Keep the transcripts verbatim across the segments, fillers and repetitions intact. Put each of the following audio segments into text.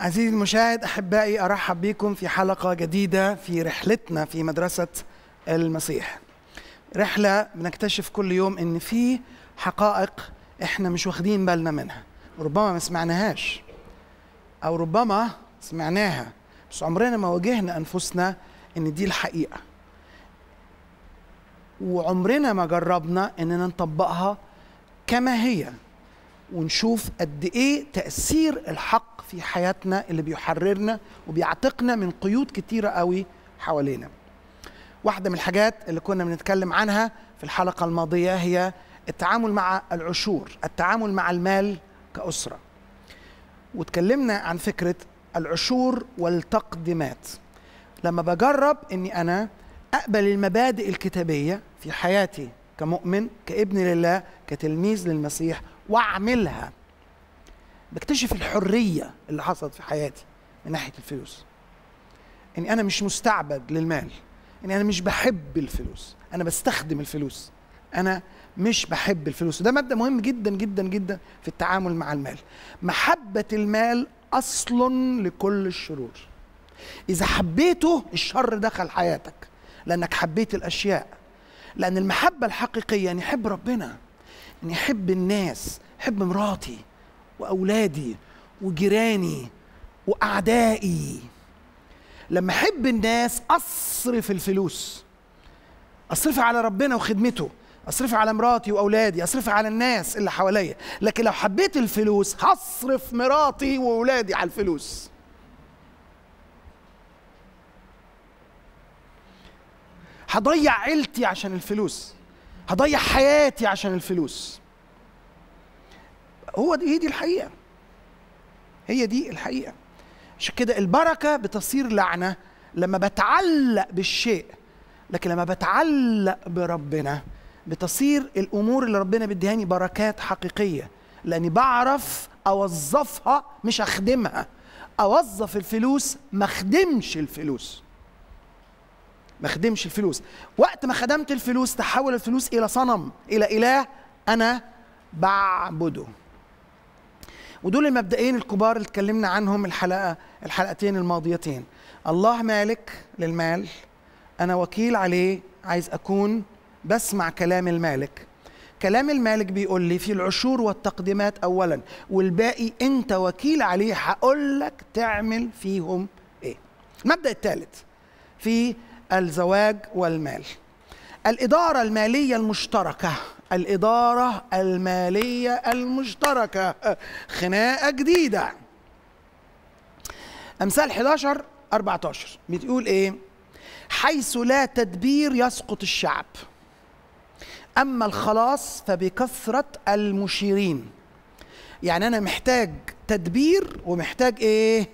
عزيزي المشاهد، أحبائي أرحب بكم في حلقة جديدة في رحلتنا في مدرسة المسيح. رحلة بنكتشف كل يوم إن في حقائق إحنا مش واخدين بالنا منها، ربما ما سمعناهاش أو ربما سمعناها بس عمرنا ما واجهنا أنفسنا إن دي الحقيقة، وعمرنا ما جربنا إننا نطبقها كما هي ونشوف قد إيه تأثير الحق في حياتنا اللي بيحررنا وبيعتقنا من قيود كتيرة قوي حوالينا. واحدة من الحاجات اللي كنا بنتكلم عنها في الحلقة الماضية هي التعامل مع العشور، التعامل مع المال كأسرة، وتكلمنا عن فكرة العشور والتقدمات. لما بجرب أني أنا أقبل المبادئ الكتابية في حياتي كمؤمن، كابن لله، كتلميذ للمسيح، وأعملها، بكتشف الحرية اللي حصلت في حياتي من ناحية الفلوس. أني أنا مش مستعبد للمال، أني أنا مش بحب الفلوس، أنا بستخدم الفلوس، أنا مش بحب الفلوس. وده مادة مهم جدا جدا جدا في التعامل مع المال. محبة المال أصل لكل الشرور. إذا حبيته الشر دخل حياتك لأنك حبيت الأشياء. لأن المحبة الحقيقية أن يحب ربنا، أن يحب الناس، أحب مراتي وأولادي وجيراني وأعدائي. لما أحب الناس أصرف الفلوس، أصرفها على ربنا وخدمته، أصرفها على مراتي وأولادي، أصرفها على الناس اللي حواليا. لكن لو حبيت الفلوس هصرف مراتي وأولادي على الفلوس. هضيع عيلتي عشان الفلوس، هضيع حياتي عشان الفلوس. هو دي, دي الحقيقة، هي دي الحقيقة. عشان كده البركة بتصير لعنة لما بتعلق بالشيء، لكن لما بتعلق بربنا بتصير الأمور اللي ربنا بيديهاني بركات حقيقية، لأني بعرف أوظفها مش أخدمها. أوظف الفلوس ما أخدمش الفلوس، ما خدمش الفلوس. وقت ما خدمت الفلوس تحول الفلوس إلى صنم، إلى إله أنا بعبده. ودول المبدئين الكبار اللي اتكلمنا عنهم الحلقة الحلقتين الماضيتين. الله مالك للمال، أنا وكيل عليه، عايز أكون بسمع كلام المالك. كلام المالك بيقول لي في العشور والتقديمات أولا، والباقي أنت وكيل عليه، هقول لك تعمل فيهم إيه. المبدأ الثالث في الزواج والمال، الإدارة المالية المشتركة. الإدارة المالية المشتركة خناقة جديدة. أمثال أحد عشر أربعة عشر بتقول إيه؟ حيث لا تدبير يسقط الشعب، أما الخلاص فبكثرة المشيرين. يعني أنا محتاج تدبير ومحتاج إيه؟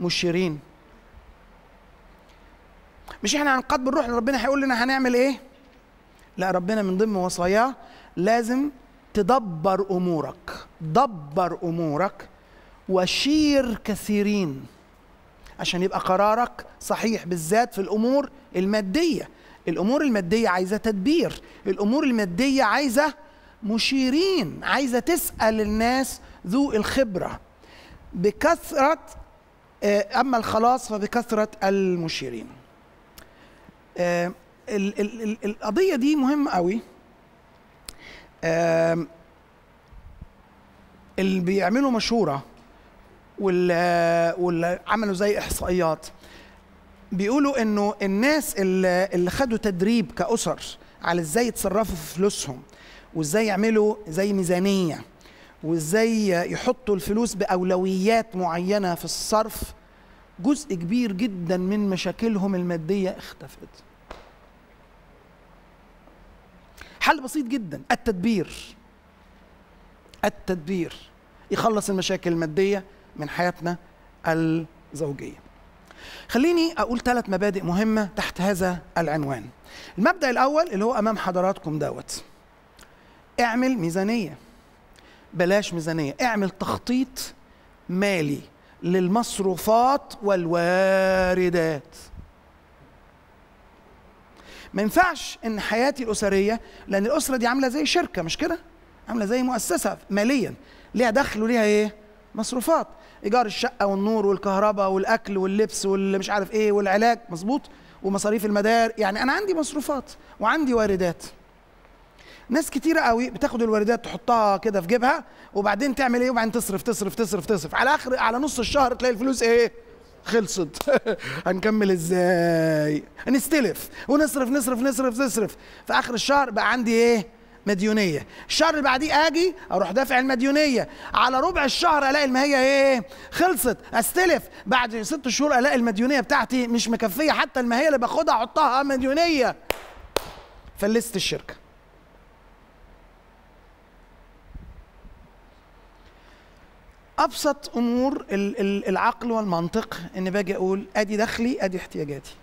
مشيرين. مش احنا هنقاد بالروح لربنا هيقول لنا هنعمل ايه؟ لا، ربنا من ضمن وصاياه لازم تدبر امورك. دبر امورك وشير كثيرين عشان يبقى قرارك صحيح، بالذات في الامور الماديه. الامور الماديه عايزه تدبير، الامور الماديه عايزه مشيرين، عايزه تسال الناس ذو الخبره. بكثره، اما الخلاص فبكثره المشيرين. آه ال ال ال القضية دي مهمة قوي. آه اللي بيعملوا مشورة واللي عملوا زي إحصائيات بيقولوا إنه الناس اللي, اللي خدوا تدريب كأسر على إزاي يتصرفوا في فلوسهم وإزاي يعملوا زي ميزانية وإزاي يحطوا الفلوس بأولويات معينة في الصرف، جزء كبير جدا من مشاكلهم المادية اختفت. حل بسيط جدا، التدبير. التدبير يخلص المشاكل المادية من حياتنا الزوجية. خليني أقول ثلاث مبادئ مهمة تحت هذا العنوان. المبدأ الأول اللي هو أمام حضراتكم دوت، اعمل ميزانية. بلاش ميزانية، اعمل تخطيط مالي للمصروفات والواردات. ما ينفعش ان حياتي الاسريه، لان الاسره دي عامله زي شركه مش كده؟ عامله زي مؤسسه ماليا، ليها دخل وليها ايه؟ مصروفات. ايجار الشقه والنور والكهرباء والاكل واللبس واللي مش عارف ايه والعلاج، مظبوط، ومصاريف المدار. يعني انا عندي مصروفات وعندي واردات. ناس كتيره قوي بتاخد الواردات تحطها كده في جيبها، وبعدين تعمل ايه؟ وبعدين تصرف تصرف تصرف تصرف على اخر، على نص الشهر تلاقي الفلوس ايه؟ خلصت. هنكمل ازاي؟ هنستلف ونصرف نصرف نصرف نصرف، في اخر الشهر بقى عندي ايه؟ مديونيه. الشهر اللي بعديه اجي اروح دافع المديونيه، على ربع الشهر الاقي ما هي ايه؟ خلصت. استلف بعد ست شهور الاقي المديونيه بتاعتي مش مكفيه حتى الماهيه اللي باخدها احطها مديونيه. فلست الشركه. ابسط امور العقل والمنطق ان باجي اقول ادي دخلي ادي احتياجاتي،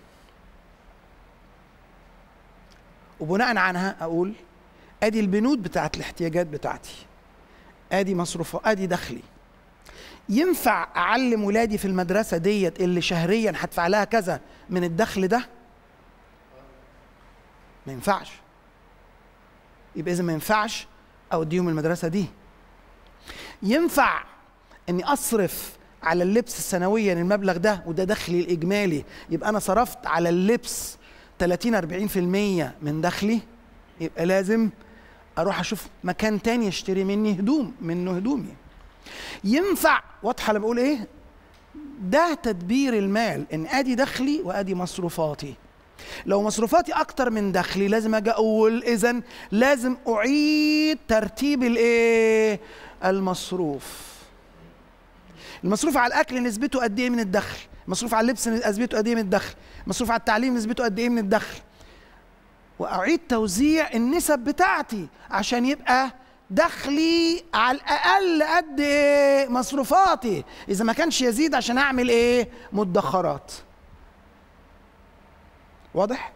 وبناء عنها اقول ادي البنود بتاعت الاحتياجات بتاعتي، ادي مصروفه، ادي دخلي. ينفع اعلم ولادي في المدرسه ديت اللي شهريا هدفع لها كذا من الدخل ده؟ ما ينفعش. يبقى اذا ما ينفعش اوديهم المدرسه دي. ينفع اني اصرف على اللبس سنويا المبلغ ده وده دخلي الاجمالي، يبقى انا صرفت على اللبس ثلاثين أربعين بالمية من دخلي، يبقى لازم اروح اشوف مكان تاني يشتري مني هدوم منه هدومي. ينفع واضحه انا بقول ايه؟ ده تدبير المال، ان ادي دخلي وادي مصروفاتي. لو مصروفاتي اكتر من دخلي لازم اجي اقول اذا لازم اعيد ترتيب الايه؟ المصروف. المصروف على الاكل نسبته قد ايه من الدخل؟ مصروف على اللبس نسبته قد ايه من الدخل؟ مصروف على التعليم نسبته قد ايه من الدخل؟ واعيد توزيع النسب بتاعتي عشان يبقى دخلي على الاقل قد ايه مصروفاتي، اذا ما كانش يزيد عشان اعمل ايه؟ مدخرات. واضح؟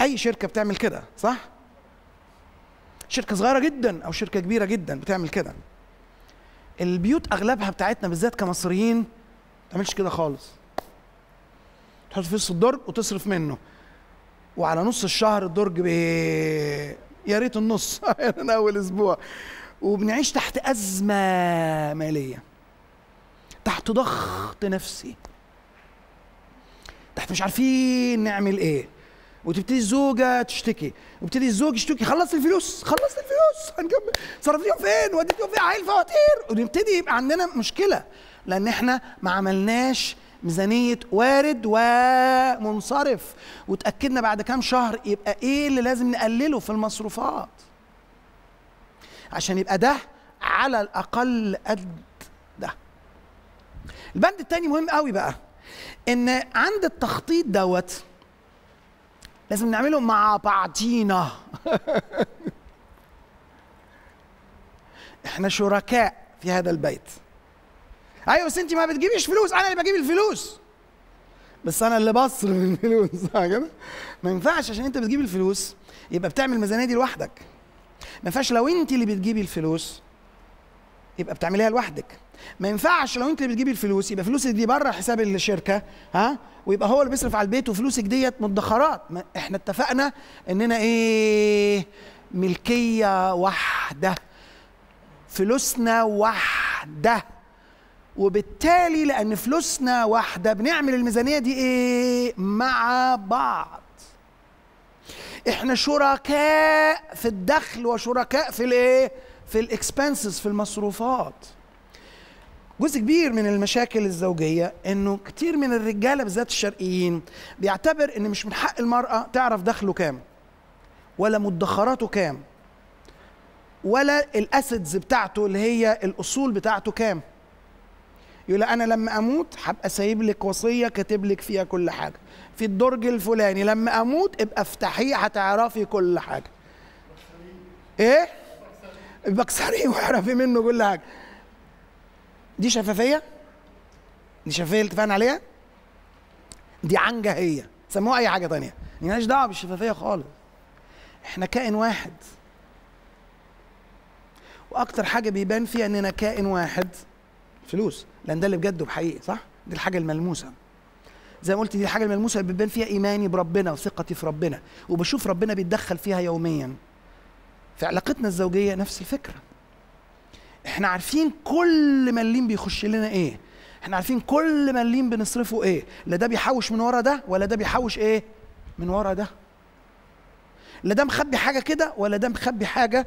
اي شركه بتعمل كده صح؟ شركه صغيره جدا او شركه كبيره جدا بتعمل كده. البيوت اغلبها بتاعتنا بالذات كمصريين ما بتعملش كده خالص. تحط فلوس الدرج وتصرف منه، وعلى نص الشهر الدرج ب يا ريت النص من اول اسبوع، وبنعيش تحت ازمه ماليه، تحت ضغط نفسي، تحت مش عارفين نعمل ايه. وتبتدي الزوجه تشتكي، وبتدي الزوج يشتكي، خلصت الفلوس خلصت الفلوس، هنكمل صرفتيهم فين؟ وديتيهم فين؟ عيل فواتير. ونبتدي يبقى عندنا مشكله لان احنا ما عملناش ميزانيه وارد ومنصرف، وتاكدنا بعد كام شهر يبقى ايه اللي لازم نقلله في المصروفات عشان يبقى ده على الاقل قد ده. البند الثاني مهم قوي بقى، ان عند التخطيط دوت لازم نعمله مع بعضينا. احنا شركاء في هذا البيت. ايوه بس انت ما بتجيبيش فلوس، انا اللي بجيب الفلوس، بس انا اللي بصرف الفلوس، صح كده؟ ما ينفعش عشان انت بتجيب الفلوس يبقى بتعمل الميزانيه دي لوحدك. ما ينفعش لو انت اللي بتجيبي الفلوس يبقى بتعمليها لوحدك. ما ينفعش لو انت اللي بتجيبي الفلوس يبقى فلوسك دي بره حساب الشركه، ها، ويبقى هو اللي بيصرف على البيت وفلوسك ديت مدخرات. احنا اتفقنا اننا ايه؟ ملكيه واحده، فلوسنا واحده، وبالتالي لان فلوسنا واحده بنعمل الميزانيه دي ايه؟ مع بعض. احنا شركاء في الدخل وشركاء في الايه؟ في الاكسبنسز، في المصروفات. جزء كبير من المشاكل الزوجيه انه كتير من الرجاله بالذات الشرقيين بيعتبر ان مش من حق المراه تعرف دخله كام، ولا مدخراته كام، ولا الاسيدز بتاعته اللي هي الاصول بتاعته كام. يقول انا لما اموت هبقى سايب لك وصيه كاتب لك فيها كل حاجه، في الدرج الفلاني لما اموت ابقى افتحيه هتعرفي كل حاجه. ايه؟ بكسريه واعرفي منه كل حاجه. دي شفافيه؟ دي شفافيه اللي اتفقنا عليها؟ دي عنجهيه، سموها اي حاجه ثانيه، مالناش دعوه بالشفافيه خالص. احنا كائن واحد، واكتر حاجه بيبان فيها اننا كائن واحد فلوس، لان ده اللي بجد وبحقيقي، صح؟ دي الحاجه الملموسه. زي ما قلت دي الحاجه الملموسه اللي بيبان فيها ايماني بربنا وثقتي في ربنا، وبشوف ربنا بيتدخل فيها يوميا. في علاقتنا الزوجيه نفس الفكره. احنا عارفين كل مليم بيخش لنا ايه، احنا عارفين كل مليم بنصرفه ايه، لا ده بيحوش من ورا ده ولا ده بيحوش ايه من ورا ده، لا ده مخبي حاجه كده ولا ده مخبي حاجه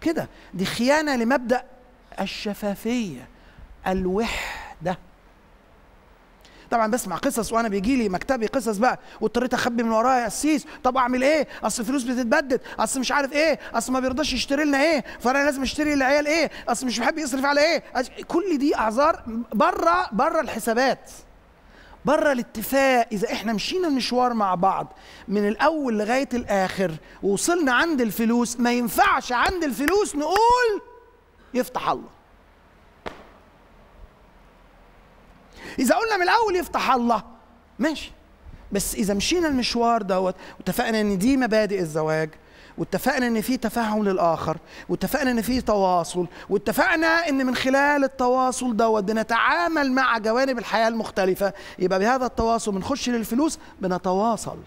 كده. دي خيانه لمبدا الشفافيه الوحده. طبعا بسمع قصص وانا بيجي لي مكتبي قصص بقى، واضطريت اخبي من وراها يا قسيس، طب اعمل ايه؟ اصل الفلوس بتتبدد، اصل مش عارف ايه، اصل ما بيرضاش يشتري لنا ايه، فانا لازم اشتري للعيال ايه، اصل مش بحب يصرف على ايه. كل دي اعذار بره بره الحسابات، بره الاتفاق. اذا احنا مشينا المشوار مع بعض من الاول لغايه الاخر ووصلنا عند الفلوس، ما ينفعش عند الفلوس نقول يفتح الله. إذا قلنا من الأول يفتح الله ماشي، بس إذا مشينا المشوار دوت واتفقنا إن دي مبادئ الزواج، واتفقنا إن في تفهم للآخر، واتفقنا إن في تواصل، واتفقنا إن من خلال التواصل دوت بنتعامل مع جوانب الحياة المختلفة، يبقى بهذا التواصل بنخش للفلوس، بنتواصل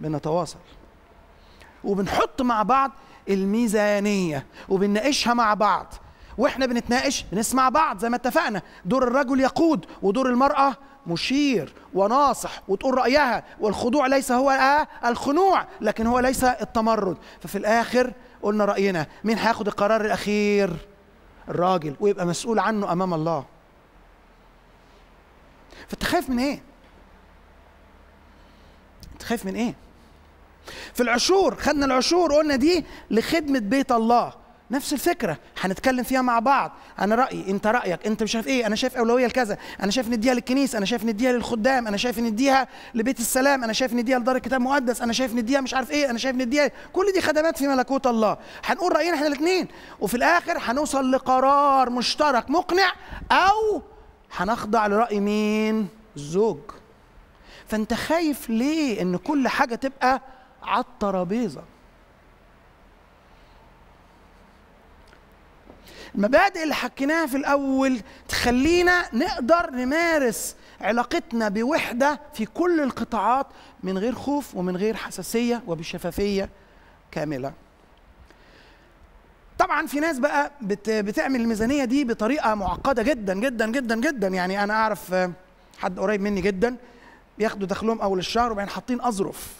بنتواصل وبنحط مع بعض الميزانية وبنناقشها مع بعض، واحنا بنتناقش بنسمع بعض زي ما اتفقنا، دور الرجل يقود ودور المرأة مشير وناصح، وتقول رأيها، والخضوع ليس هو آه الخنوع لكن هو ليس التمرد. ففي الآخر قلنا رأينا، مين هياخد القرار الأخير؟ الراجل، ويبقى مسؤول عنه أمام الله. فأنت خايف من إيه؟ أنت خايف من إيه؟ في العشور خدنا العشور قلنا دي لخدمة بيت الله، نفس الفكرة هنتكلم فيها مع بعض، أنا رأيي، أنت رأيك، أنت مش شايف إيه، أنا شايف أولوية لكذا، أنا شايف نديها للكنيسة، أنا شايف نديها للخدام، أنا شايف نديها لبيت السلام، أنا شايف نديها لدار الكتاب المقدس، أنا شايف نديها مش عارف إيه، أنا شايف نديها، كل دي خدمات في ملكوت الله، هنقول رأينا إحنا الاتنين، وفي الآخر هنوصل لقرار مشترك مقنع، أو هنخضع لرأي مين؟ الزوج. فأنت خايف ليه؟ إن كل حاجة تبقى على الترابيزة. المبادئ اللي حكيناها في الأول تخلينا نقدر نمارس علاقتنا بوحدة في كل القطاعات من غير خوف ومن غير حساسية وبشفافية كاملة. طبعا في ناس بقى بتعمل الميزانية دي بطريقة معقدة جدا جدا جدا جدا، يعني أنا أعرف حد قريب مني جدا بياخدوا دخلهم أول الشهر وبعدين حاطين أظرف،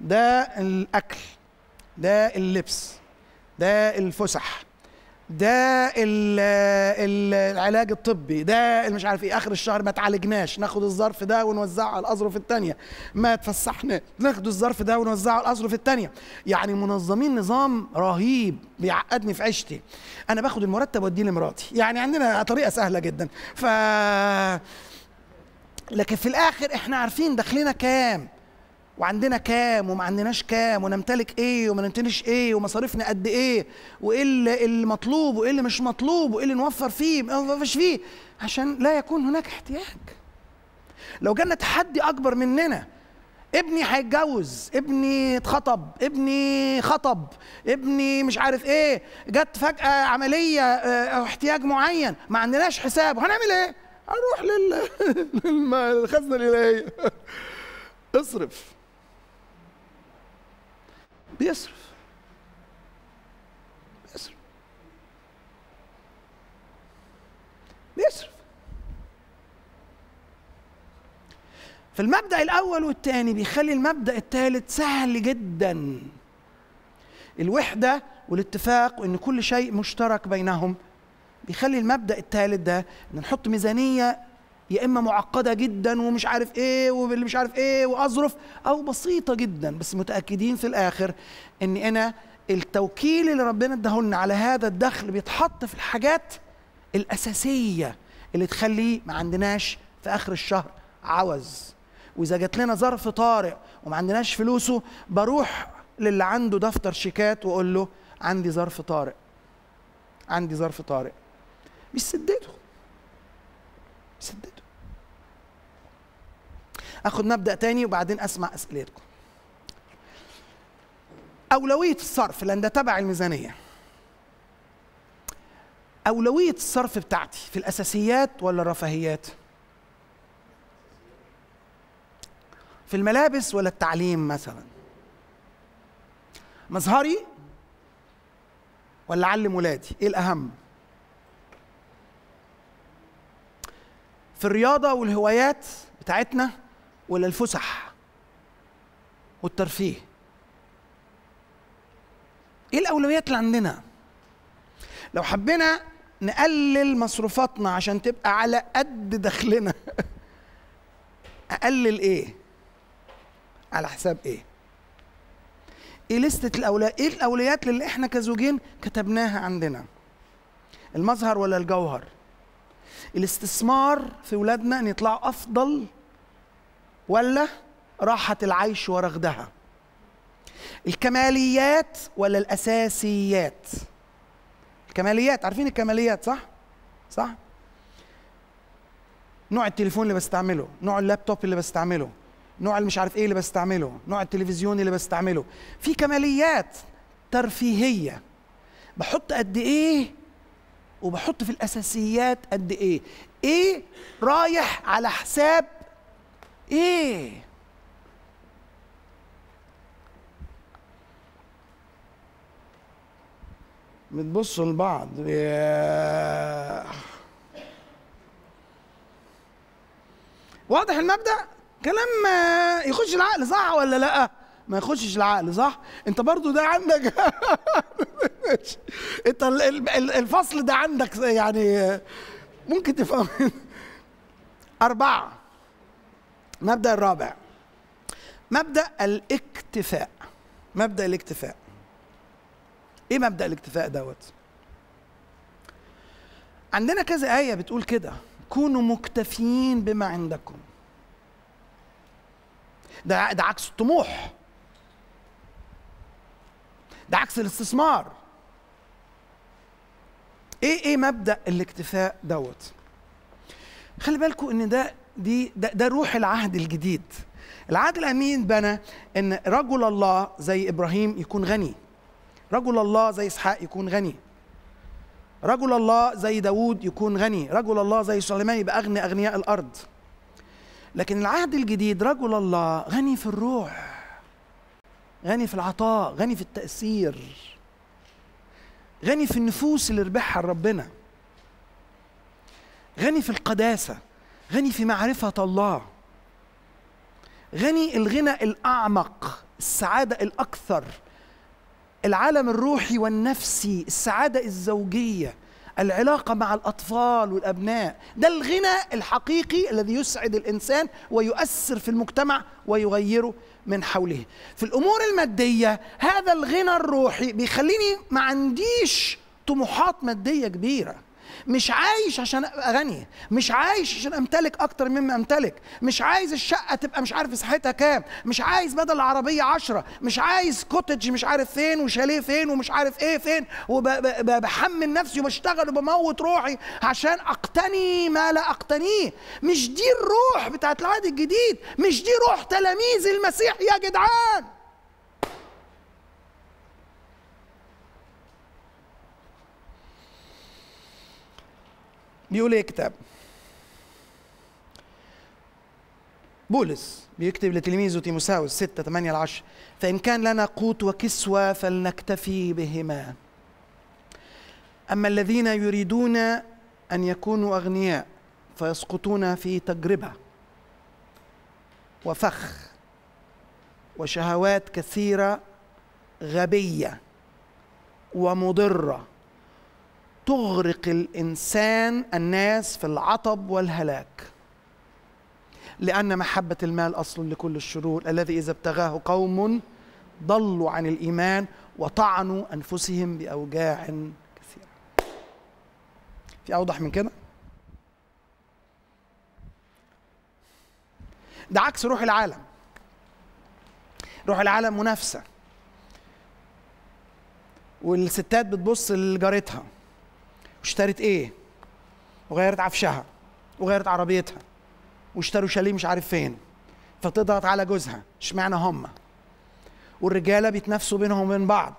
ده الأكل، ده اللبس، ده الفسح، ده العلاج الطبي، ده مش عارف ايه، اخر الشهر ما تعالجناش ناخد الظرف ده ونوزعه على الاظرف الثانيه، ما اتفسحنا ناخد الظرف ده ونوزعه على الاظرف الثانيه، يعني منظمين نظام رهيب بيعقدني في عيشتي. انا باخد المرتب واديه لمراتي، يعني عندنا طريقه سهله جدا. ف لكن في الاخر احنا عارفين دخلنا كام وعندنا كام وما عندناش كام، ونمتلك ايه وما نمتلكش ايه، ومصاريفنا قد ايه، وايه اللي مطلوب وايه اللي مش مطلوب، وايه اللي نوفر فيه ما نوفرش فيه، عشان لا يكون هناك احتياج. لو جالنا تحدي اكبر مننا، ابني هيتجوز، ابني اتخطب، ابني خطب، ابني مش عارف ايه، جت فجأة عملية او احتياج معين ما عندناش حساب، هنعمل ايه؟ هنروح للخزنة الإلهية. اصرف، بيصرف بيصرف بيصرف. فالمبدأ الأول والثاني بيخلي المبدأ الثالث سهل جدا، الوحدة والاتفاق وإن كل شيء مشترك بينهم. بيخلي المبدأ الثالث ده إن نحط ميزانية يا إما معقدة جدا ومش عارف إيه واللي مش عارف إيه وأظرف، أو بسيطة جدا بس متأكدين في الآخر إن أنا التوكيل اللي ربنا اداهولنا على هذا الدخل بيتحط في الحاجات الأساسية اللي تخلي ما عندناش في آخر الشهر عوز. وإذا جات لنا ظرف طارئ وما عندناش فلوسه، بروح للي عنده دفتر شيكات وأقول له عندي ظرف طارئ، عندي ظرف طارئ، بيسدده بيسدده. اخد مبدأ تاني وبعدين اسمع اسئلتكم. اولوية الصرف، لان ده تبع الميزانية. اولوية الصرف بتاعتي في الاساسيات ولا الرفاهيات؟ في الملابس ولا التعليم مثلا؟ مظهري ولا أعلم ولادي؟ إيه الأهم؟ في الرياضة والهوايات بتاعتنا ولا الفسح والترفيه؟ إيه الأولويات اللي عندنا؟ لو حبينا نقلل مصروفاتنا عشان تبقى على قد دخلنا أقلل إيه؟ على حساب إيه؟ إيه لستة الأولويات؟ إيه الأولويات اللي إحنا كزوجين كتبناها عندنا؟ المظهر ولا الجوهر؟ الاستثمار في ولادنا أن يطلعوا أفضل ولا راحة العيش ورغدها؟ الكماليات ولا الأساسيات؟ الكماليات، عارفين الكماليات صح؟ صح؟ نوع التليفون اللي بستعمله، نوع اللابتوب اللي بستعمله، نوع المش عارف ايه اللي بستعمله، نوع التلفزيون اللي بستعمله، في كماليات ترفيهية بحط قد ايه وبحط في الأساسيات قد ايه؟ ايه رايح على حساب ايه؟ بتبصوا لبعض. واضح المبدأ؟ كلام يخش العقل صح ولا لا؟ ما يخشش العقل صح؟ انت برضو ده عندك انت الفصل ده عندك يعني ممكن تفهم. أربعة، مبدأ الرابع مبدأ الاكتفاء. مبدأ الاكتفاء، ايه مبدأ الاكتفاء دوت؟ عندنا كذا آية بتقول كده، كونوا مكتفيين بما عندكم. ده ده عكس الطموح، ده عكس الاستثمار. ايه ايه مبدأ الاكتفاء دوت؟ خلي بالكم ان ده دي ده, ده روح العهد الجديد. العهد الامين بنى ان رجل الله زي ابراهيم يكون غني، رجل الله زي اسحاق يكون غني، رجل الله زي داوود يكون غني، رجل الله زي سليمان يبقى أغنى أغنياء الأرض. لكن العهد الجديد رجل الله غني في الروح، غني في العطاء، غني في التأثير، غني في النفوس اللي ربحها ربنا، غني في القداسة، غني في معرفة الله، غني الغنى الأعمق، السعادة الأكثر، العالم الروحي والنفسي، السعادة الزوجية، العلاقة مع الأطفال والأبناء. ده الغنى الحقيقي الذي يسعد الإنسان ويؤثر في المجتمع ويغيره من حوله. في الأمور المادية هذا الغنى الروحي بيخليني ما عنديش طموحات مادية كبيرة، مش عايش عشان ابقى غني، مش عايش عشان امتلك اكتر مما امتلك، مش عايز الشقه تبقى مش عارف مساحتها كام، مش عايز بدل العربيه عشرة، مش عايز كوتج مش عارف فين وشاليه فين ومش عارف ايه فين، وبحمل نفسي وبشتغل وبموت روحي عشان اقتني ما لا اقتنيه. مش دي الروح بتاعت العهد الجديد، مش دي روح تلاميذ المسيح يا جدعان. بيقول ايه الكتاب؟ بولس بيكتب لتلميذه تيموثاوس ستة ثمانية عشرة، فإن كان لنا قوت وكسوة فلنكتفي بهما، أما الذين يريدون أن يكونوا أغنياء فيسقطون في تجربة وفخ وشهوات كثيرة غبية ومضرة تغرق الإنسان الناس في العطب والهلاك، لأن محبة المال أصل لكل الشرور، الذي إذا ابتغاه قوم ضلوا عن الإيمان وطعنوا أنفسهم بأوجاع كثيرة. في أوضح من كده؟ ده عكس روح العالم. روح العالم منافسة، والستات بتبص لجارتها واشترت ايه وغيرت عفشها وغيرت عربيتها واشتروا شاليه مش عارف فين، فتضغط على جوزها اشمعنى هم. والرجاله بيتنافسوا بينهم وبين بعض،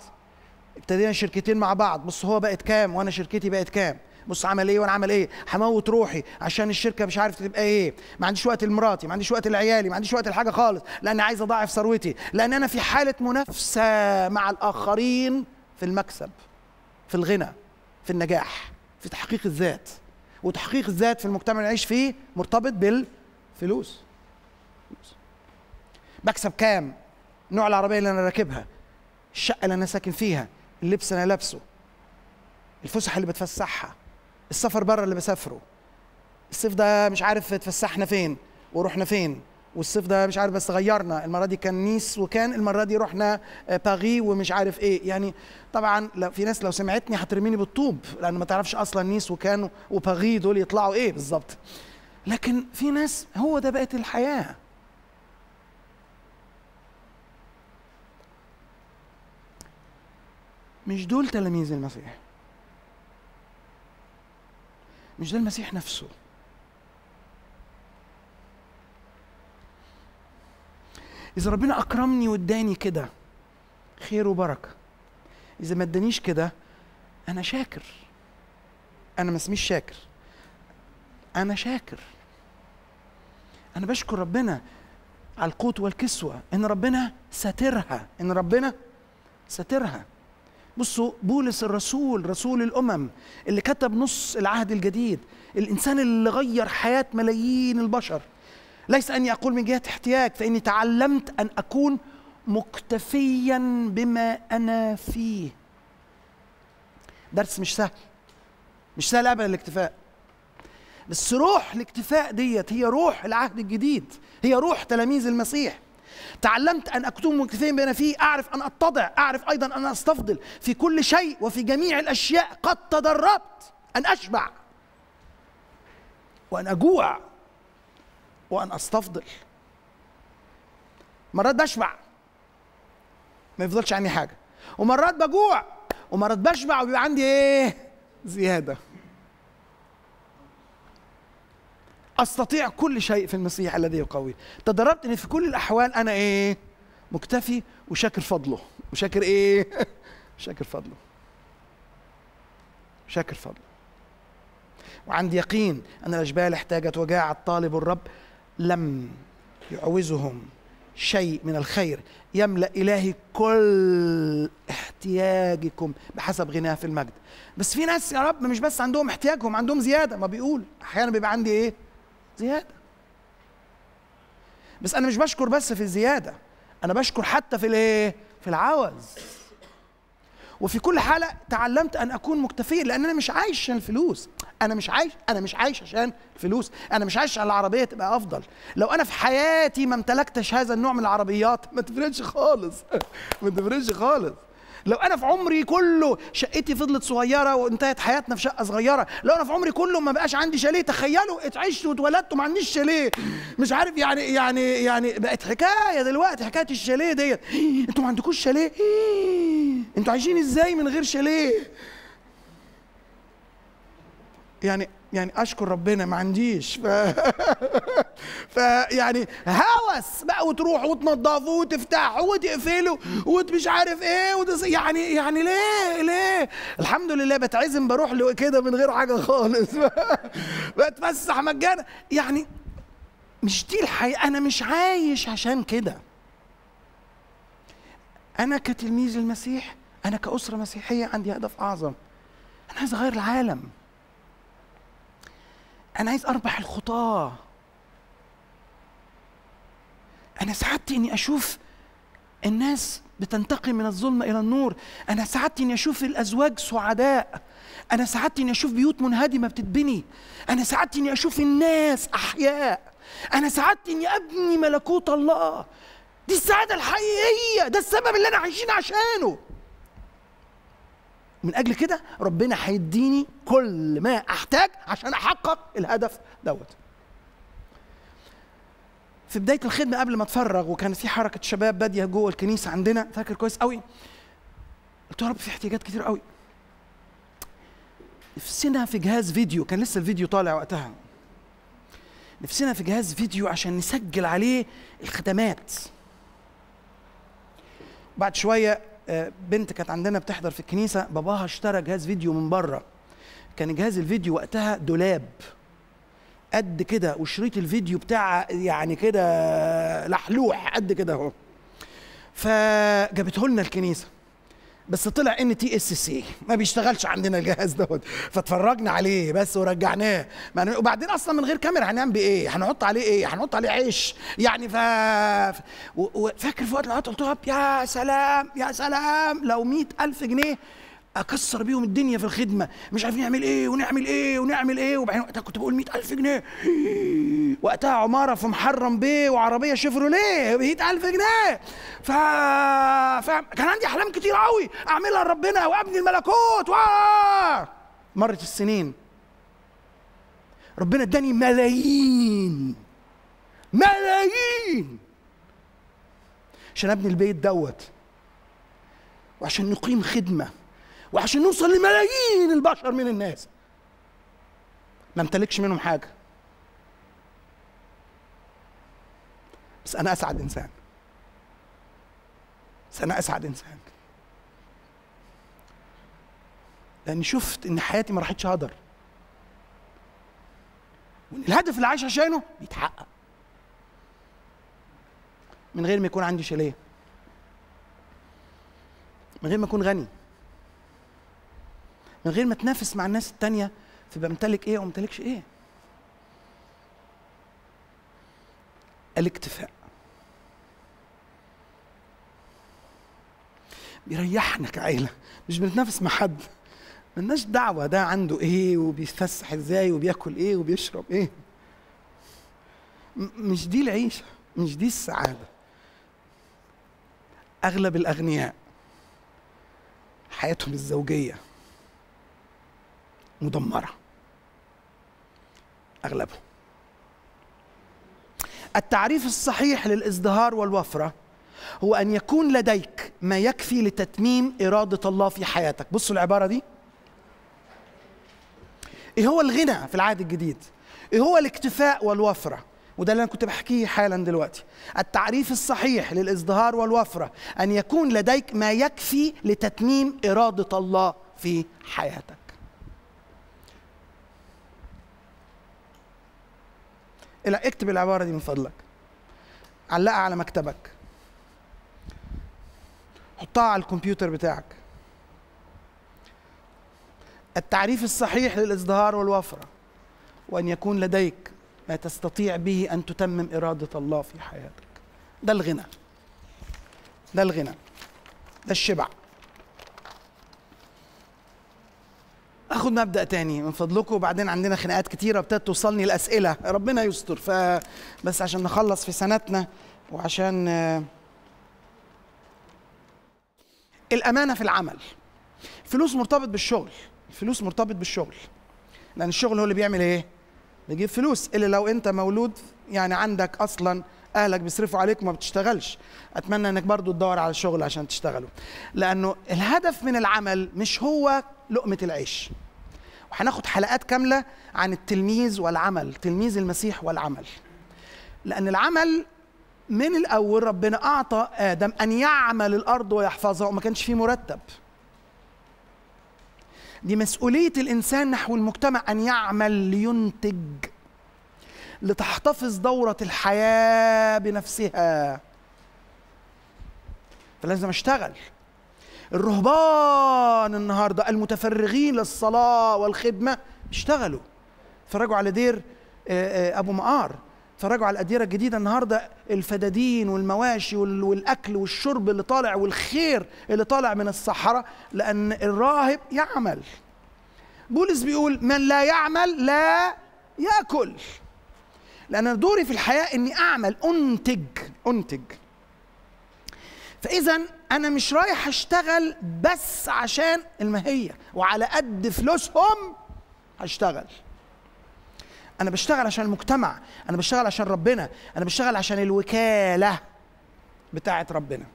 ابتدينا شركتين مع بعض، بص هو بقت كام وانا شركتي بقت كام، بص عمل ايه وانا عمل ايه، هموت روحي عشان الشركه مش عارف تبقى ايه، ما عنديش وقت لمراتي، ما عنديش وقت لعيالي، ما عنديش وقت لحاجه خالص، لان عايز اضاعف ثروتي، لان انا في حاله منافسه مع الاخرين في المكسب، في الغنى، في النجاح، في تحقيق الذات. وتحقيق الذات في المجتمع اللي نعيش فيه مرتبط بالفلوس. بكسب كام؟ نوع العربيه اللي انا راكبها، الشقه اللي انا ساكن فيها، اللبس اللي انا لابسه، الفسحه اللي بتفسحها، السفر بره اللي بسافره، الصيف ده مش عارف اتفسحنا فين ورحنا فين، والصيف ده مش عارف بس غيرنا، المره دي كان نيس وكان المره دي رحنا باغي ومش عارف ايه. يعني طبعا في ناس لو سمعتني هترميني بالطوب لان ما تعرفش اصلا نيس وكان وباغي دول يطلعوا ايه بالظبط. لكن في ناس هو ده بقت الحياه. مش دول تلاميذ المسيح، مش ده المسيح نفسه. إذا ربنا أكرمني واداني كده خير وبركة، إذا ما ادانيش كده أنا شاكر. أنا ما اسميش شاكر، أنا شاكر. أنا بشكر ربنا على القوت والكسوة، إن ربنا ساترها، إن ربنا ساترها. بصوا بولس الرسول، رسول الأمم اللي كتب نص العهد الجديد، الإنسان اللي غير حياة ملايين البشر، ليس أني أقول من جهة احتياج فإني تعلمت أن أكون مكتفيا بما أنا فيه. درس مش سهل، مش سهل أبدا الاكتفاء، بس روح الاكتفاء ديت هي روح العهد الجديد، هي روح تلاميذ المسيح. تعلمت أن أكون مكتفيا بما أنا فيه، أعرف أن أتضع، أعرف أيضا أن أستفضل في كل شيء وفي جميع الأشياء. قد تدربت أن أشبع وأن أجوع وأن أستفضل. مرات بشبع ما يفضلش عني حاجة، ومرات بجوع، ومرات بشبع وبيبقى عندي إيه؟ زيادة. أستطيع كل شيء في المسيح الذي يقوي. تدربت إن في كل الأحوال أنا إيه؟ مكتفي وشاكر فضله، وشاكر إيه؟ شاكر فضله، شاكر فضله. وعندي يقين أن الأشبال احتاجت وجاعت، طالب الرب لم يعوزهم شيء من الخير يملأ إلهي كل احتياجكم بحسب غناه في المجد. بس في ناس يا رب مش بس عندهم احتياجهم، عندهم زيادة. ما بيقول أحيانا بيبقى عندي إيه؟ زيادة. بس أنا مش بشكر بس في الزيادة، أنا بشكر حتى في الإيه؟ في العوز. وفي كل حالة تعلمت أن أكون مكتفي، لأن أنا مش عايش عشان الفلوس، أنا مش عايش، أنا مش عايش عشان الفلوس، أنا مش عايش عشان العربية تبقى أفضل. لو أنا في حياتي ما امتلكتش هذا النوع من العربيات ما تفرقش خالص، ما تفرقش خالص. لو أنا في عمري كله شقتي فضلت صغيرة وانتهت حياتنا في شقة صغيرة، لو أنا في عمري كله ما بقاش عندي شاليه، تخيلوا اتعشت واتولدت وما عنديش شاليه، مش عارف يعني يعني يعني بقت حكاية دلوقتي حكاية الشاليه ديت. أنتوا ما عندكوش شاليه؟ أنتوا عايشين إزاي من غير شاليه؟ يعني يعني أشكر ربنا ما عنديش. ف... فيعني هوس بقى، وتروح وتنضفوا وتفتحوا وتقفلوا ومش عارف إيه وتص... يعني يعني ليه ليه؟ الحمد لله بتعزم بروح له كده من غير حاجة خالص. بتفسح مجانا. يعني مش دي الحقيقة، أنا مش عايش عشان كده. أنا كتلميذ المسيح، أنا كأسرة مسيحية عندي هدف أعظم. أنا عايز أغير العالم، أنا عايز أربح الخطاة. أنا سعادتي إني أشوف الناس بتنتقل من الظلمة إلى النور، أنا سعادتي إني أشوف الأزواج سعداء، أنا سعادتي إني أشوف بيوت منهدمة بتتبني، أنا سعادتي إني أشوف الناس أحياء، أنا سعادتي إني أبني ملكوت الله. دي السعادة الحقيقية، ده السبب اللي أنا عايشين عشانه. من أجل كده ربنا هيديني كل ما أحتاج عشان أحقق الهدف دوت. في بداية الخدمة قبل ما أتفرغ وكان في حركة شباب بادية جوه الكنيسة عندنا، فاكر كويس قوي، قلت يا رب في احتياجات كتير قوي. نفسنا في جهاز فيديو، كان لسه الفيديو طالع وقتها. نفسنا في جهاز فيديو عشان نسجل عليه الخدمات. بعد شوية بنت كانت عندنا بتحضر في الكنيسة، باباها اشترى جهاز فيديو من بره. كان جهاز الفيديو وقتها دولاب قد كده، وشريط الفيديو بتاع يعني كده لحلوح قد كده اهو. فجابته لنا الكنيسة، بس طلع ان تي اس سي ما بيشتغلش عندنا الجهاز دوت، فاتفرجنا عليه بس ورجعناه. وبعدين اصلا من غير كاميرا هنعمل بايه؟ هنحط عليه ايه؟ هنحط عليه عيش يعني. ف فاكر في وقت لما قلت لها يا سلام يا سلام لو مئة ألف جنيه اكسر بيهم الدنيا في الخدمه، مش عارف نعمل ايه ونعمل ايه ونعمل ايه. وبعدين وقتها كنت بقول مئة ألف جنيه، وقتها عماره في محرم بيه وعربيه شيفروليه ب مئة ألف جنيه. ف كان عندي احلام كتير قوي اعملها لربنا وابني الملكوت. و مرت السنين، ربنا اداني ملايين ملايين عشان ابني البيت دوت، وعشان نقيم خدمه، وعشان نوصل لملايين البشر من الناس. ما امتلكش منهم حاجه، بس انا اسعد انسان، بس انا اسعد انسان لاني شفت ان حياتي ما راحتش هدر، وان الهدف اللي عايش عشانه بيتحقق من غير ما يكون عندي شاليه، من غير ما اكون غني، من غير ما اتنافس مع الناس التانية في بمتلك ايه وممتلكش ايه. الاكتفاء بيريحنا كعيلة، مش بنتنافس مع حد، ملناش دعوة ده عنده ايه وبيتفسح ازاي وبياكل ايه وبيشرب ايه. مش دي العيشة، مش دي السعادة. اغلب الاغنياء حياتهم الزوجية مدمرة، أغلبهم. التعريف الصحيح للازدهار والوفرة هو أن يكون لديك ما يكفي لتتميم إرادة الله في حياتك. بصوا العبارة دي، إيه هو الغنى في العهد الجديد؟ إيه هو الاكتفاء والوفرة؟ وده اللي أنا كنت بحكيه حالا دلوقتي. التعريف الصحيح للازدهار والوفرة أن يكون لديك ما يكفي لتتميم إرادة الله في حياتك. لا، اكتب العبارة دي من فضلك، علقها على مكتبك، حطها على الكمبيوتر بتاعك. التعريف الصحيح للازدهار والوفرة وأن يكون لديك ما تستطيع به أن تتمم إرادة الله في حياتك. ده الغنى، ده الغنى، ده الشبع. اخد مبدأ تاني من فضلكم، وبعدين عندنا خناقات كتيرة ابتدت توصلني الأسئلة، ربنا يستر. فبس عشان نخلص في سنتنا، وعشان الأمانة في العمل. الفلوس مرتبط بالشغل، الفلوس مرتبط بالشغل، لأن الشغل هو اللي بيعمل إيه؟ بيجيب فلوس، إلا لو أنت مولود يعني عندك أصلاً أهلك بيصرفوا عليك وما بتشتغلش. أتمنى إنك برضو تدور على شغل عشان تشتغله، لأنه الهدف من العمل مش هو لقمة العيش. وهناخد حلقات كاملة عن التلميذ والعمل، تلميذ المسيح والعمل، لأن العمل من الأول ربنا أعطى آدم أن يعمل الأرض ويحفظها، وما كانش فيه مرتب. دي مسؤولية الإنسان نحو المجتمع، أن يعمل لينتج، لتحتفظ دورة الحياة بنفسها. فلازم أشتغل. الرهبان النهاردة المتفرغين للصلاة والخدمة بيشتغلوا. اتفرجوا على دير أبو مقار، اتفرجوا على الأديرة الجديدة النهاردة، الفدادين والمواشي والأكل والشرب اللي طالع، والخير اللي طالع من الصحراء، لأن الراهب يعمل. بولس بيقول من لا يعمل لا يأكل. لأن دوري في الحياة إني أعمل، أنتج أنتج. فإذا أنا مش رايح أشتغل بس عشان الماهية وعلى قد فلوسهم هشتغل. أنا بشتغل عشان المجتمع، أنا بشتغل عشان ربنا، أنا بشتغل عشان الوكالة بتاعة ربنا.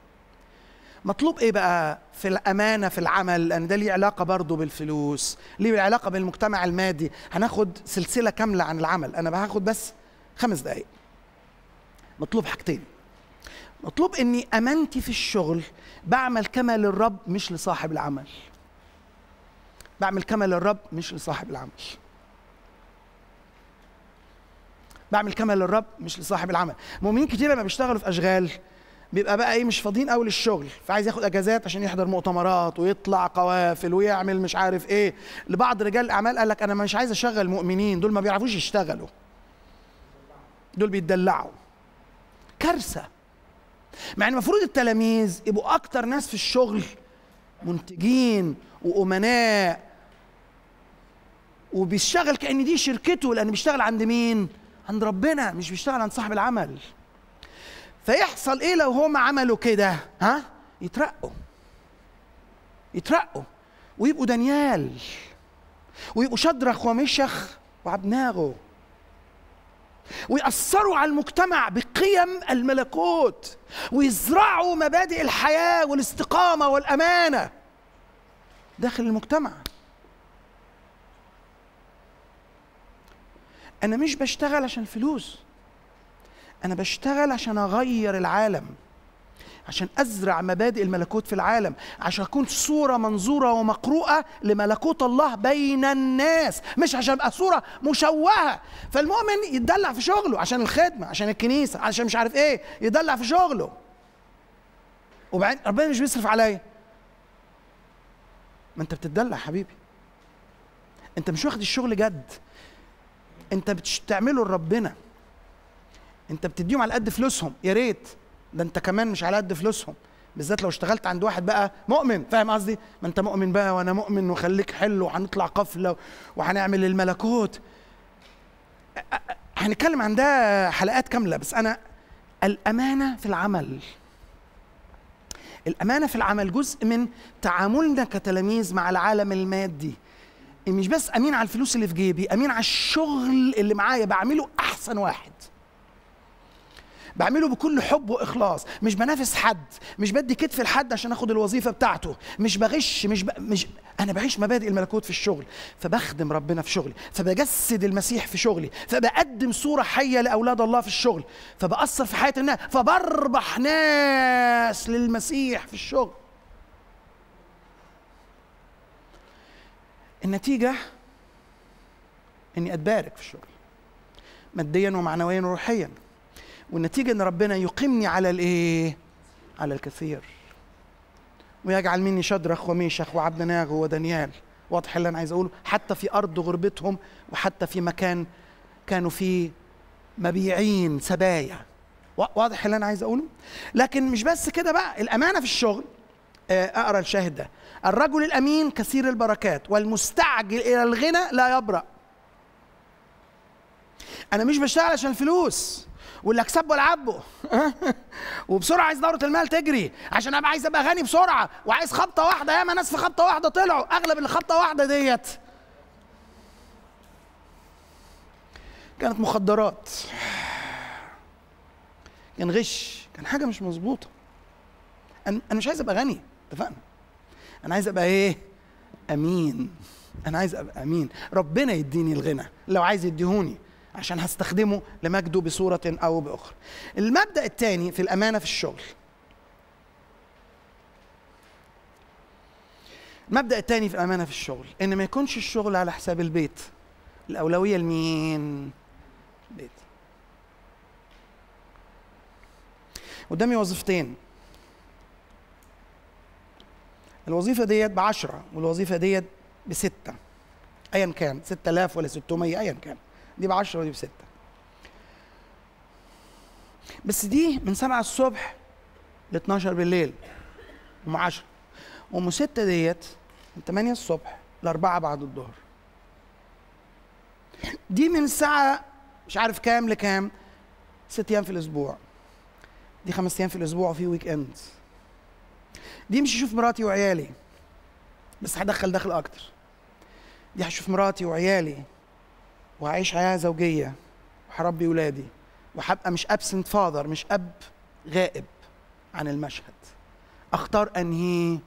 مطلوب إيه بقى في الأمانة في العمل؟ لأن ده ليه علاقة برضه بالفلوس، ليه علاقة بالمجتمع المادي. هناخد سلسلة كاملة عن العمل، أنا هاخد بس خمس دقايق. مطلوب حاجتين، مطلوب اني امانتي في الشغل بعمل كما للرب مش لصاحب العمل. بعمل كما للرب مش لصاحب العمل. بعمل كما للرب مش لصاحب العمل. مؤمنين كتير لما بيشتغلوا في اشغال بيبقى بقى ايه مش فاضيين قوي للشغل، فعايز ياخد اجازات عشان يحضر مؤتمرات ويطلع قوافل ويعمل مش عارف ايه. لبعض رجال الاعمال قال لك انا مش عايز اشغل مؤمنين، دول ما بيعرفوش يشتغلوا، دول بيتدلعوا. كارثه. مع ان المفروض التلاميذ يبقوا اكتر ناس في الشغل منتجين وامناء، وبيشتغل كأن دي شركته، لأن بيشتغل عند مين؟ عند ربنا، مش بيشتغل عند صاحب العمل. فيحصل إيه لو هم عملوا كده؟ ها؟ يترقوا. يترقوا ويبقوا دانيال ويبقوا شدرخ ومشخ وعبناغو، ويأثروا على المجتمع بقيم الملكوت، ويزرعوا مبادئ الحياة والاستقامة والأمانة داخل المجتمع. أنا مش بشتغل عشان فلوس، أنا بشتغل عشان أغير العالم، عشان أزرع مبادئ الملكوت في العالم، عشان أكون صورة منظورة ومقروءة لملكوت الله بين الناس، مش عشان أبقى صورة مشوهة. فالمؤمن يتدلع في شغله عشان الخدمة، عشان الكنيسة، عشان مش عارف إيه، يتدلع في شغله. وبعدين ربنا مش بيصرف عليا. ما أنت بتتدلع حبيبي. أنت مش واخد الشغل جد. انت بتعمله لربنا، انت بتديهم على قد فلوسهم. يا ريت ده انت كمان مش على قد فلوسهم، بالذات لو اشتغلت عند واحد بقى مؤمن، فاهم قصدي؟ ما انت مؤمن بقى وانا مؤمن وخليك حلو وهنطلع قفله وهنعمل الملكوت. هنتكلم عن ده حلقات كامله، بس انا الامانه في العمل، الامانه في العمل جزء من تعاملنا كتلاميذ مع العالم المادي. مش بس امين على الفلوس اللي في جيبي، امين على الشغل اللي معايا بعمله احسن واحد، بعمله بكل حب واخلاص، مش بنافس حد، مش بدي كتف لحد عشان اخد الوظيفه بتاعته، مش بغش، مش ب... مش انا بعيش مبادئ الملكوت في الشغل، فبخدم ربنا في شغلي، فبجسد المسيح في شغلي، فبقدم صوره حيه لاولاد الله في الشغل، فباثر في حياه الناس، فبربح ناس للمسيح في الشغل. النتيجة إني أتبارك في الشغل ماديا ومعنويا وروحيا، والنتيجة إن ربنا يقيمني على الإيه؟ على الكثير، ويجعل مني شدرخ وميشخ وعبدناغ ودانيال. واضح اللي أنا عايز أقوله؟ حتى في أرض غربتهم، وحتى في مكان كانوا فيه مبيعين سبايا. واضح اللي أنا عايز أقوله؟ لكن مش بس كده بقى، الأمانة في الشغل. اقرا الشاهد ده: الرجل الامين كثير البركات، والمستعجل الى الغنى لا يبرأ. انا مش بشتغل عشان الفلوس واللي اكسبه العبه وبسرعه عايز دوره المال تجري، عشان ابقى عايز ابقى غني بسرعه، وعايز خبطه واحده. ياما ناس في خبطه واحده طلعوا، اغلب اللي خبطه واحده ديت كانت مخدرات، كان غش، كان حاجه مش مظبوطه. أنا مش عايز أبقى غني، اتفقنا؟ أنا عايز أبقى إيه؟ أمين. أنا عايز أبقى أمين، ربنا يديني الغنى لو عايز يديهوني، عشان هستخدمه لمجده بصورة أو بأخرى. المبدأ الثاني في الأمانة في الشغل. المبدأ الثاني في الأمانة في الشغل إن ما يكونش الشغل على حساب البيت. الأولوية لمين؟ البيت. قدامي وظيفتين، الوظيفة ديت بعشرة والوظيفة ديت بستة، أيا كان، ستة آلاف ولا ستمية، أيا كان، دي بعشرة ودي بستة. بس دي من سبعة الصبح ل اتناشر بالليل أم عشرة، وأم ستة ديت من تمانية الصبح ل أربعة بعد الظهر. دي من الساعة مش عارف كام لكام، ست أيام في الأسبوع. دي خمس أيام في الأسبوع وفي ويك إندز. دي مش هشوف مراتي وعيالي بس هدخل دخل اكتر، دي هشوف مراتي وعيالي وهعيش حياه زوجيه وهربي ولادي وهبقى مش ابسنت فاذر، مش اب غائب عن المشهد. اختار انهي؟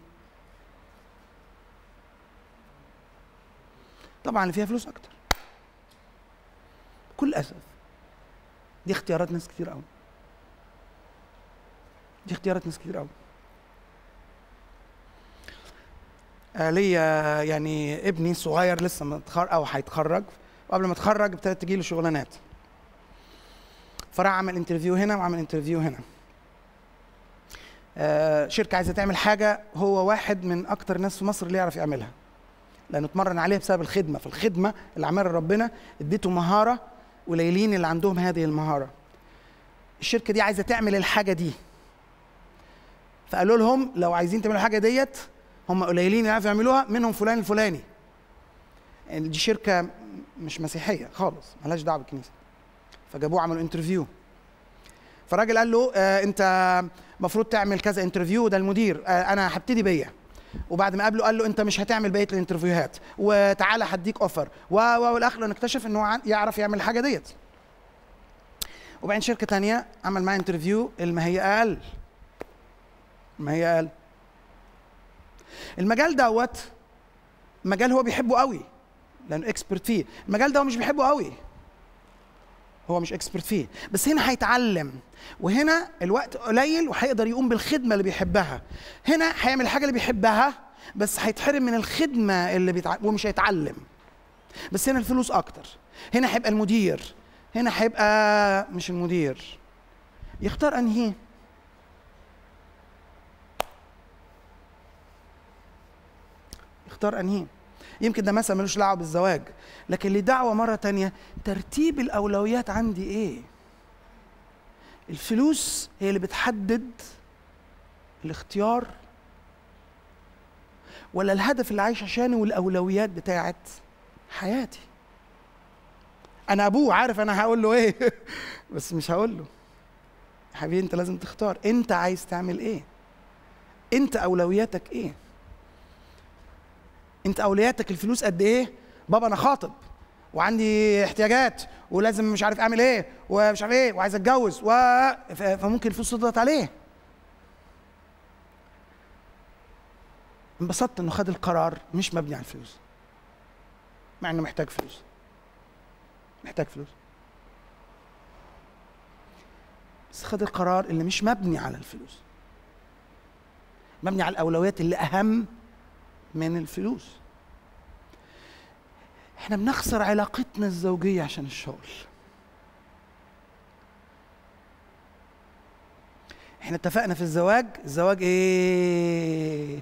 طبعا اللي فيها فلوس اكتر، بكل اسف. دي اختيارات ناس كتير قوي، دي اختيارات ناس كتير قوي. ليا يعني ابني صغير لسه متخرج او هيتخرج، وقبل ما اتخرج ابتدت تجيله شغلانات، فراح عمل انترفيو هنا وعمل انترفيو هنا، شركه عايزه تعمل حاجه، هو واحد من اكتر الناس في مصر اللي يعرف يعملها، لانه اتمرن عليها بسبب الخدمه. فالخدمه اللي عملها ربنا اديته مهاره، قليلين اللي عندهم هذه المهاره. الشركه دي عايزه تعمل الحاجه دي، فقالوا لهم لو عايزين تعملوا الحاجه ديت هم قليلين اللي يعرفوا يعملوها، منهم فلان الفلاني. يعني دي شركه مش مسيحيه خالص، مالهاش دعوه بالكنيسه. فجابوه عملوا انترفيو، فالراجل قال له آه انت المفروض تعمل كذا انترفيو، ده المدير، آه انا هبتدي بيا. وبعد ما قابله قال له انت مش هتعمل بقيه الانترفيوهات، وتعالى هديك اوفر، و والاخر نكتشف ان هو يعرف يعمل الحاجه ديت. وبعدين شركه ثانيه عمل معاه انترفيو، المهيئه اقل. المهيئه اقل. المجال دوت مجال هو بيحبه قوي لانه اكسبرت فيه، المجال ده هو مش بيحبه قوي، هو مش اكسبرت فيه، بس هنا هيتعلم، وهنا الوقت قليل وهيقدر يقوم بالخدمه اللي بيحبها. هنا هيعمل الحاجه اللي بيحبها بس هيتحرم من الخدمه اللي بيتع... ومش هيتعلم. بس هنا الفلوس اكتر، هنا هيبقى المدير، هنا هيبقى مش المدير. يختار انهي؟ يختار انهي؟ يمكن ده مثلا ملوش دعوه بالزواج، لكن ليه دعوه مره تانية ترتيب الاولويات عندي ايه؟ الفلوس هي اللي بتحدد الاختيار، ولا الهدف اللي عايش عشانه والاولويات بتاعت حياتي؟ انا ابوه عارف انا هقول له ايه بس مش هقول له يا حبيبي انت لازم تختار، انت عايز تعمل ايه؟ انت اولوياتك ايه؟ انت اولوياتك الفلوس قد ايه؟ بابا انا خاطب وعندي احتياجات ولازم مش عارف اعمل ايه ومش عارف ايه وعايز اتجوز و فممكن الفلوس تضغط عليه. انبسطت انه خد القرار مش مبني على الفلوس، مع انه محتاج فلوس، محتاج فلوس، بس خد القرار اللي مش مبني على الفلوس، مبني على الاولويات اللي اهم من الفلوس. احنا بنخسر علاقتنا الزوجية عشان الشغل. احنا اتفقنا في الزواج، الزواج ايه؟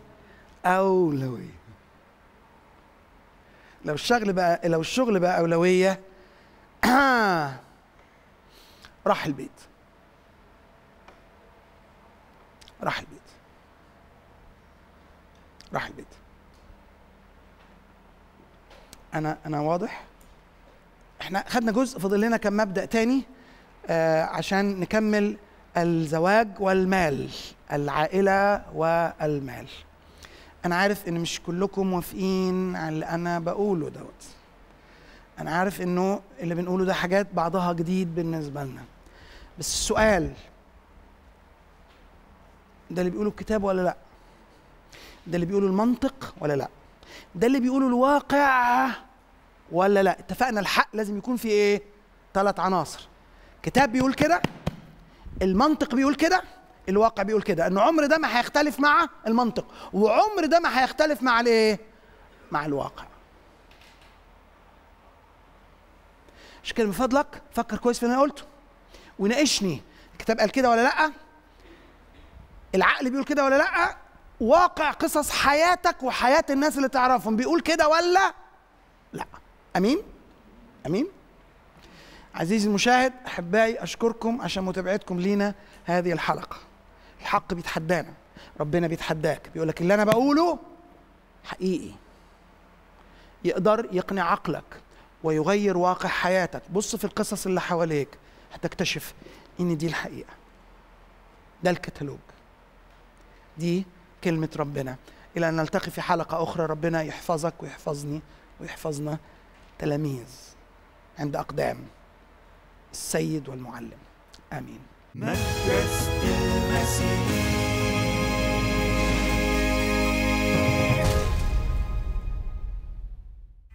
أولوية. لو الشغل بقى لو الشغل بقى أولوية راح البيت. راح البيت. راح البيت. أنا أنا واضح؟ إحنا خدنا جزء، فاضل لنا كم مبدأ تاني آه عشان نكمل الزواج والمال، العائلة والمال. أنا عارف إن مش كلكم موافقين على اللي أنا بقوله دوت. أنا عارف إنه اللي بنقوله ده حاجات بعضها جديد بالنسبة لنا. بس السؤال ده اللي بيقوله الكتاب ولا لأ؟ ده اللي بيقوله المنطق ولا لأ؟ ده اللي بيقوله الواقع ولا لا؟ اتفقنا الحق لازم يكون فيه ايه؟ ثلاث عناصر. كتاب بيقول كده، المنطق بيقول كده، الواقع بيقول كده. ان عمر ده ما هيختلف مع المنطق، وعمر ده ما هيختلف مع الايه؟ مع الواقع. عشان كده من فضلك فكر كويس في اللي انا قلته وناقشني. الكتاب قال كده ولا لا؟ العقل بيقول كده ولا لا؟ واقع قصص حياتك وحياة الناس اللي تعرفهم بيقول كده ولا لا؟ امين؟ امين؟ عزيزي المشاهد، احبائي اشكركم عشان متابعتكم لينا هذه الحلقة. الحق بيتحدانا، ربنا بيتحداك، بيقول لك اللي انا بقوله حقيقي. يقدر يقنع عقلك ويغير واقع حياتك. بص في القصص اللي حواليك هتكتشف ان دي الحقيقة. ده الكتالوج. دي كلمة ربنا. إلى أن نلتقي في حلقة أخرى، ربنا يحفظك ويحفظني ويحفظنا تلاميذ عند أقدام السيد والمعلم. آمين.